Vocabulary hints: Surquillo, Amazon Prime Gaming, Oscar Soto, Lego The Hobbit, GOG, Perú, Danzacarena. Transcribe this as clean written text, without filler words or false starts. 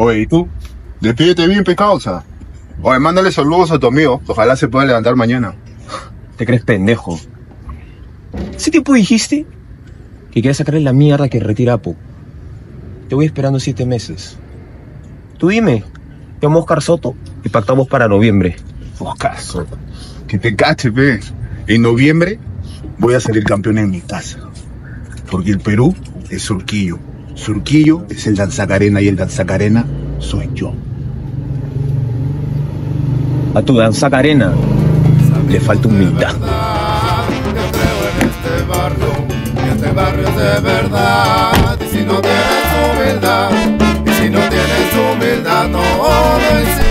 Oye, ¿y tú? Despídete bien, pe causa. Oye, mándale saludos a tu amigo. Ojalá se pueda levantar mañana. ¿Te crees pendejo? ¿Ese tiempo dijiste que querías sacarle la mierda que retira Apo? Te voy esperando 7 meses. Tú dime. Llamo a Oscar Soto y pactamos para noviembre. Oscar Soto. Que te cache, pe. En noviembre voy a salir campeón en mi casa. Porque el Perú es Surquillo. Surquillo es el Danzacarena y el Danzacarena soy yo. A tu Danzacarena le falta humildad. Yo creo en este barrio, y este barrio es de verdad. Y si no tienes humildad, y si no tienes humildad, no lo hiciste.